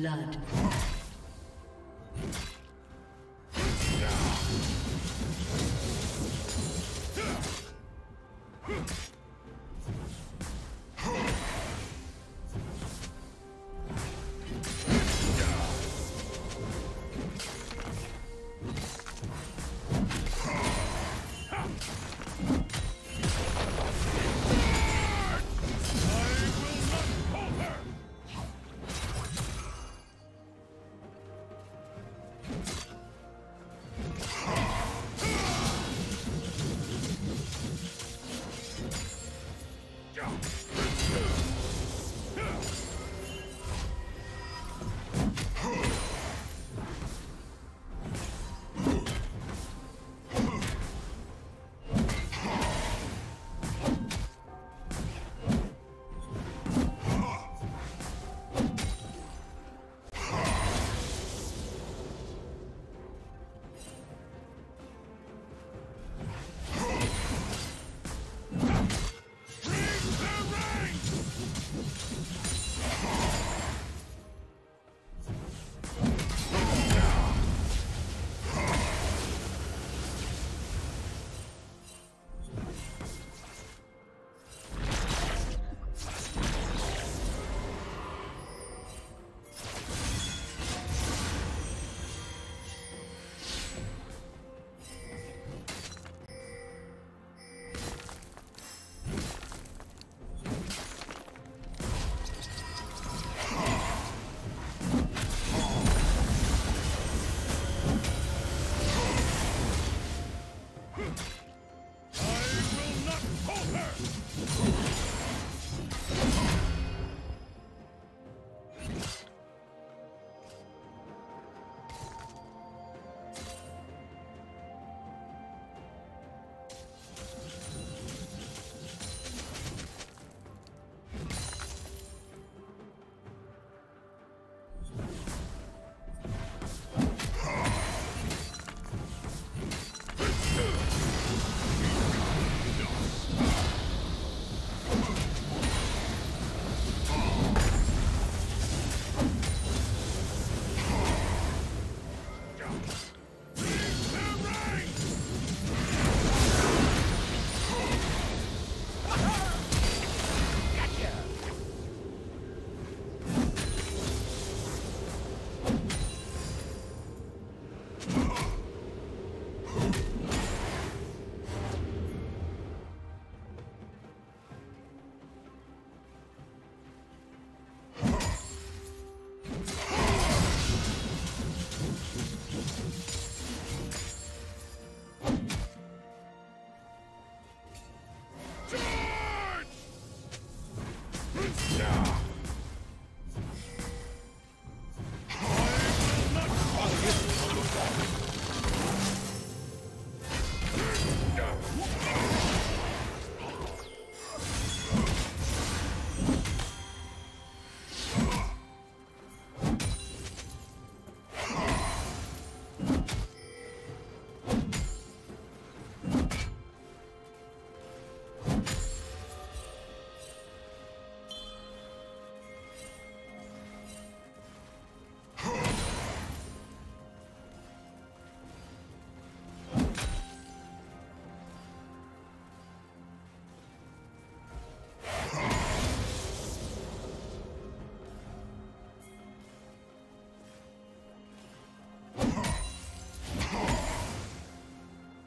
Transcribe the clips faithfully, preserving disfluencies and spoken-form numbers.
blood.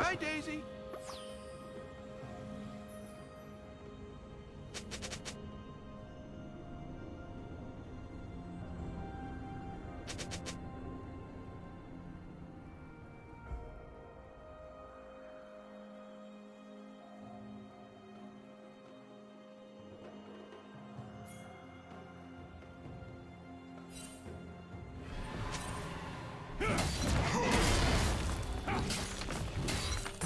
Bye, Daisy.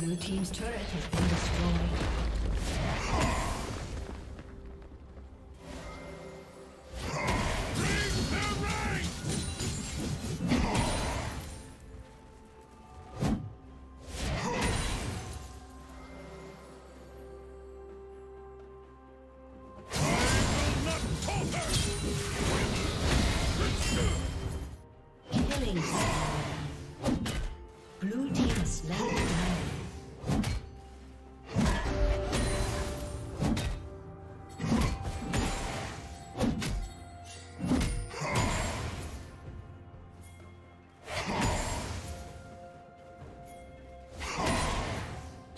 Blue team's turret has been destroyed.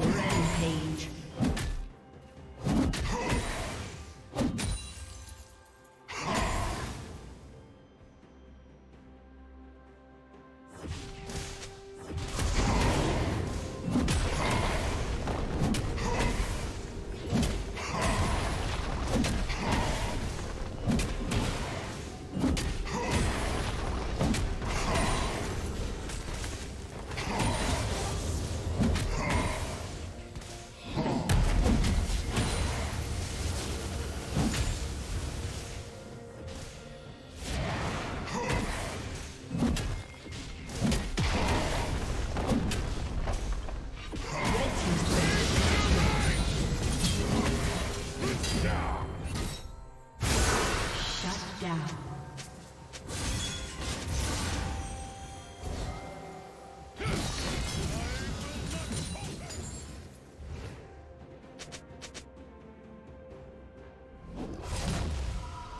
Rampage.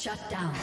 Shut down.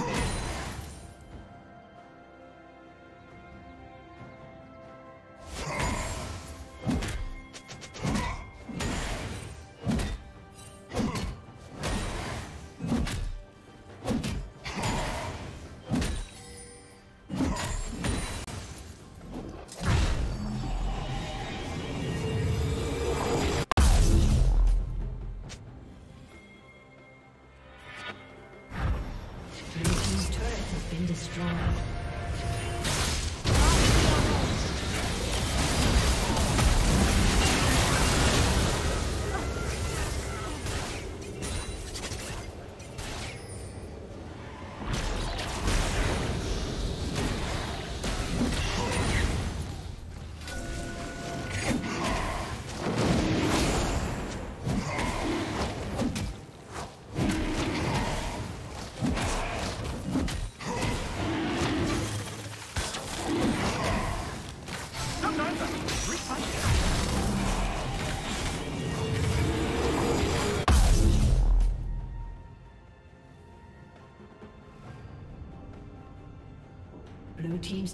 Blue team's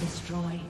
Destroyed.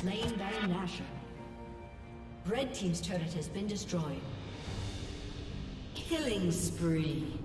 Slain Baron Nashor. Red team's turret has been destroyed. Killing spree.